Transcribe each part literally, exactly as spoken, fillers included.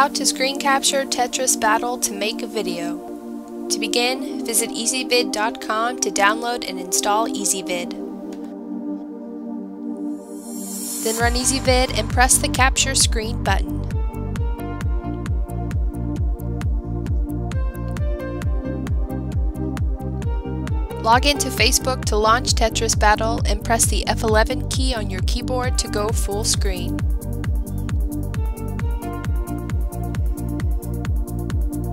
How to screen capture Tetris Battle to make a video. To begin, visit easy vid dot com to download and install EasyVid. Then run EasyVid and press the Capture Screen button. Log into Facebook to launch Tetris Battle and press the F eleven key on your keyboard to go full screen.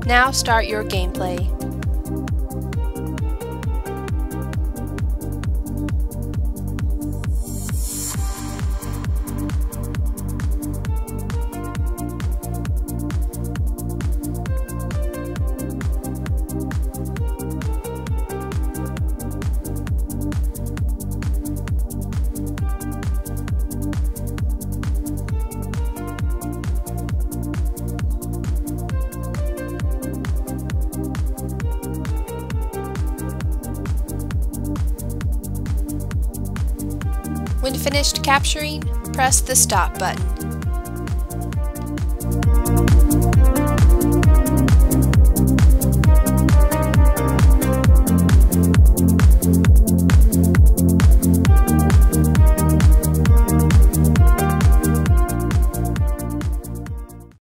Now start your gameplay. When finished capturing, press the stop button.